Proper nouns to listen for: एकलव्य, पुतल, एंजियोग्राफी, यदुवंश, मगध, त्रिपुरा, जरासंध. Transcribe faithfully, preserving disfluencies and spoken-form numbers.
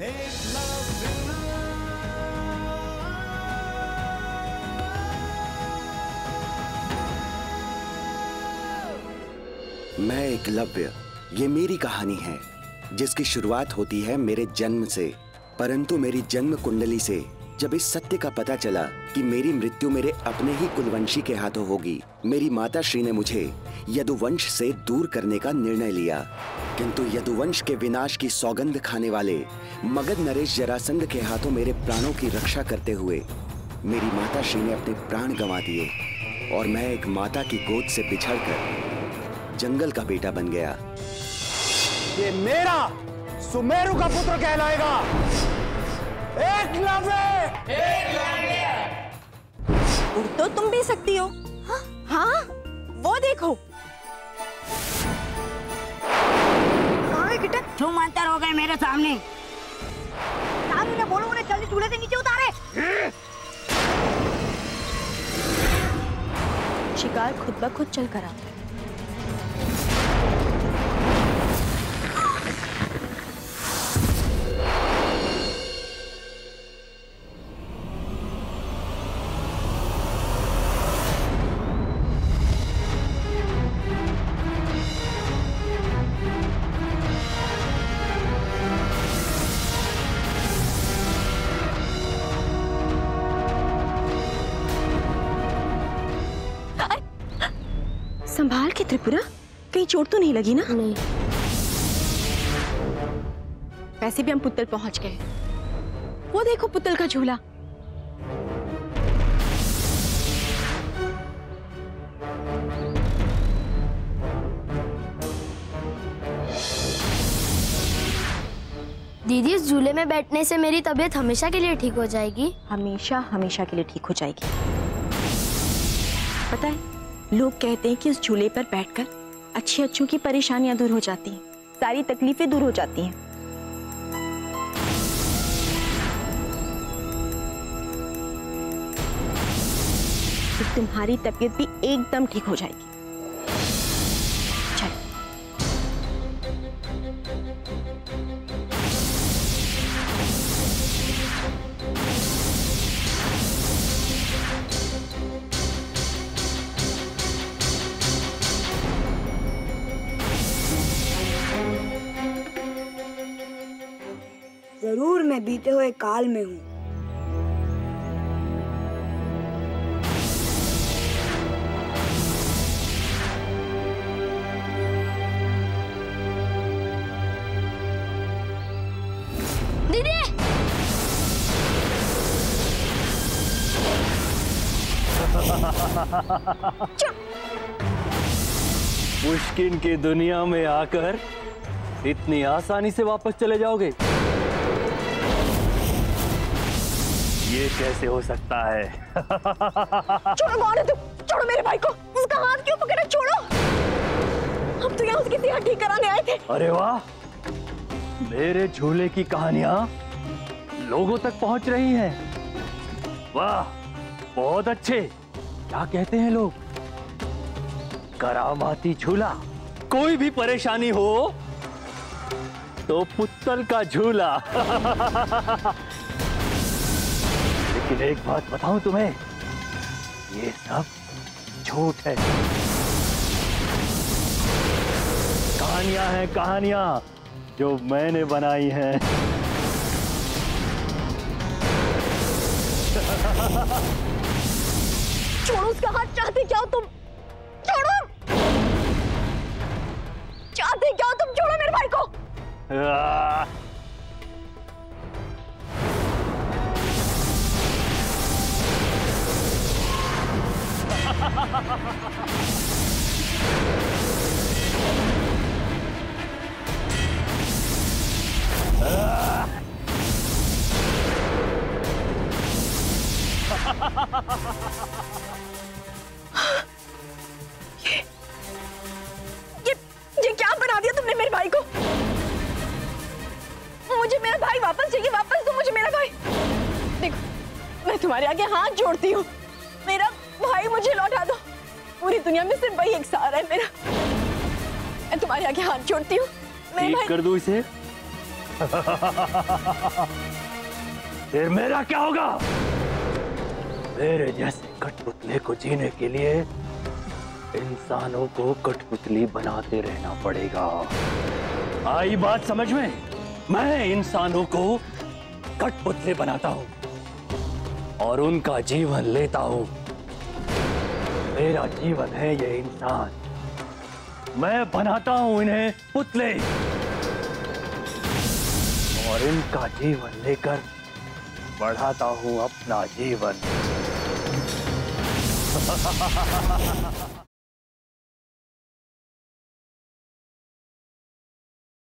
मैं एकलव्य, ये मेरी कहानी है जिसकी शुरुआत होती है मेरे जन्म से। परंतु मेरी जन्म कुंडली से जब इस सत्य का पता चला कि मेरी मृत्यु मेरे अपने ही कुलवंशी के हाथों होगी, मेरी माता श्री ने मुझे यदुवंश से दूर करने का निर्णय लिया। किंतु यदुवंश के विनाश की सौगंध खाने वाले मगध नरेश जरासंध के हाथों मेरे प्राणों की रक्षा करते हुए मेरी माता श्री ने अपने प्राण गंवा दिए और मैं एक माता की गोद से बिछड़कर जंगल का बेटा बन गया। ये मेरा सुमेरु का पुत्र कहलाएगा एकलव्य। एकलव्य उड़ तो तुम भी सकती हो। हाँ हाँ, वो देखो तुम मंतर हो गए मेरे सामने। सामने बोलो उन्हें जल्दी चूल्हे से नीचे उतारे। शिकार खुद ब खुद चल कर आता है। संभाल के त्रिपुरा, कहीं चोट तो नहीं लगी ना? नहीं। वैसे भी हम पुतल पहुंच गए। वो देखो पुतल का झूला। दीदी, इस झूले में बैठने से मेरी तबीयत हमेशा के लिए ठीक हो जाएगी? हमेशा हमेशा के लिए ठीक हो जाएगी। पता है, लोग कहते हैं कि इस झूले पर बैठकर अच्छी अच्छों की परेशानियां दूर हो जाती हैं, सारी तकलीफें दूर हो जाती हैं। तो तुम्हारी तबीयत भी एकदम ठीक हो जाएगी। जरूर मैं बीते हुए काल में हूँ। दीदी, पुष्किन की दुनिया में आकर इतनी आसानी से वापस चले जाओगे? ये कैसे हो सकता है? छोड़ो मानो, तू छोड़ो मेरे भाई को। उसका हाथ क्यों पकड़ा? छोड़ो, हम तो यहाँ उसकी सेहत ठीक कराने आए थे। अरे वाह, मेरे झूले की कहानियाँ लोगों तक पहुँच रही हैं। वाह, बहुत अच्छे। क्या कहते हैं लोग? करामाती झूला। कोई भी परेशानी हो तो पुतल का झूला। लेकिन एक बात बताऊं तुम्हें, ये सब झूठ है। कहानियां हैं, कहानियां जो मैंने बनाई हैं। छोड़ो उसका हाथ। चाहते क्या हो तुम? छोड़ो, चाहते क्या हो तुम? छोड़ो मेरे भाई को। आ... ये, ये, ये क्या बना दिया तुमने मेरे भाई को? मुझे मेरा भाई वापस चाहिए। वापस दो मुझे मेरा भाई। देखो, मैं तुम्हारे आगे हाथ जोड़ती हूँ, मेरा भाई मुझे लौटा दो। पूरी दुनिया में सिर्फ वही एक सहारा है मेरा। मैं तुम्हारे आगे हाथ जोड़ती हूँ। ठीक कर दूँ इसे। फिर मेरा क्या होगा? मेरे जैसे कठपुतले को जीने के लिए इंसानों को कठपुतली बनाते रहना पड़ेगा। आई बात समझ में? मैं इंसानों को कठपुतले बनाता हूं और उनका जीवन लेता हूं। मेरा जीवन है ये इंसान, मैं बनाता हूं इन्हें पुतले और इनका जीवन लेकर बढ़ाता हूं अपना जीवन।